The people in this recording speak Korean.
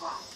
봐봐.